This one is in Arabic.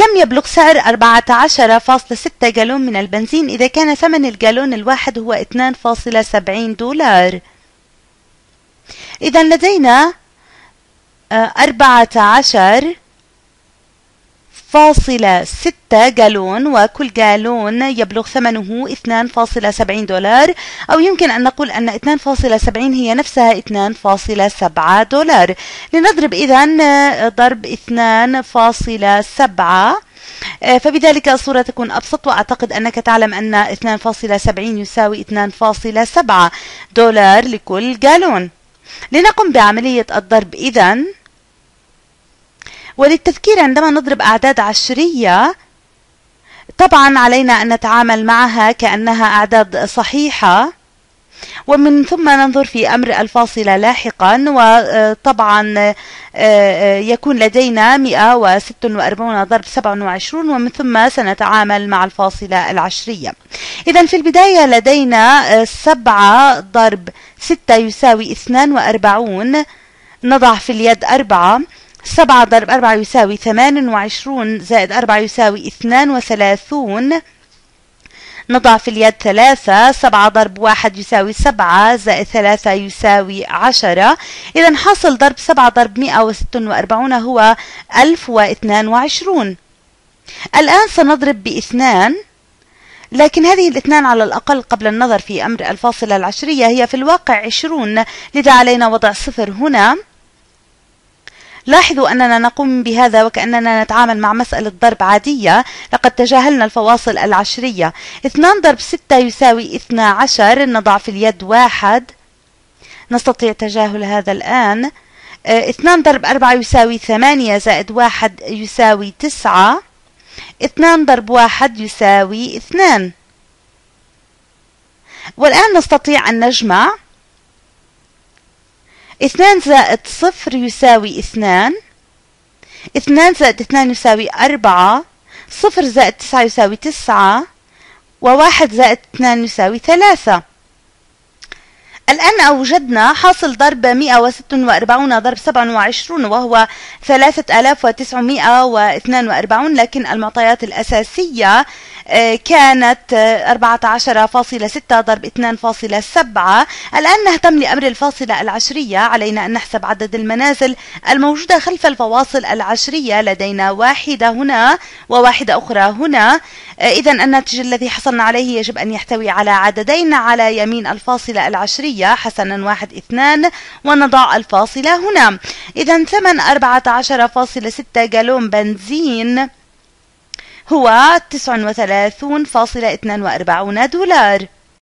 كم يبلغ سعر 14.6 جالون من البنزين إذا كان ثمن الجالون الواحد هو 2.70 $؟ إذا لدينا 14.6 جالون، وكل جالون يبلغ ثمنه $2.70، أو يمكن أن نقول أن 2.70 هي نفسها $2.7. لنضرب إذن ضرب 2.7، فبذلك الصورة تكون أبسط، وأعتقد أنك تعلم أن 2.70 يساوي $2.7 لكل جالون. لنقم بعملية الضرب إذن. وللتذكير، عندما نضرب أعداد عشرية طبعا علينا أن نتعامل معها كأنها أعداد صحيحة، ومن ثم ننظر في أمر الفاصلة لاحقا. وطبعا يكون لدينا 146 ضرب 27، ومن ثم سنتعامل مع الفاصلة العشرية. إذا في البداية لدينا 7 ضرب 6 يساوي 42، نضع في اليد 4. 7 ضرب 4 يساوي 28، زائد 4 يساوي 32، نضع في اليد 3. 7 ضرب 1 يساوي 7، زائد 3 يساوي 10. إذا حاصل ضرب 7 ضرب 146 هو 1022. الآن سنضرب ب2، لكن هذه الاثنان على الأقل قبل النظر في أمر الفاصلة العشرية هي في الواقع 20، لذا علينا وضع 0 هنا. لاحظوا أننا نقوم بهذا وكأننا نتعامل مع مسألة ضرب عادية، لقد تجاهلنا الفواصل العشرية. 2 ضرب 6 يساوي 12، نضع في اليد 1، نستطيع تجاهل هذا الآن. 2 ضرب 4 يساوي 8، زائد 1 يساوي 9، 2 ضرب 1 يساوي 2. والآن نستطيع أن نجمع. 2 زائد 0 يساوي 2، 2 زائد 2 يساوي 4، 0 زائد 9 يساوي 9، و1 زائد 2 يساوي 3. الآن أوجدنا حاصل ضرب 146 ضرب 27، وهو 3942، لكن المعطيات الأساسية كانت 14.6 ضرب 2.7. الآن نهتم لأمر الفاصلة العشرية، علينا أن نحسب عدد المنازل الموجودة خلف الفواصل العشرية. لدينا 1 هنا و1 أخرى هنا، إذا الناتج الذي حصلنا عليه يجب أن يحتوي على عددين على يمين الفاصلة العشرية، حسنا 1 2، ونضع الفاصلة هنا. إذا ثمن 14.6 جالون بنزين هو $39.42.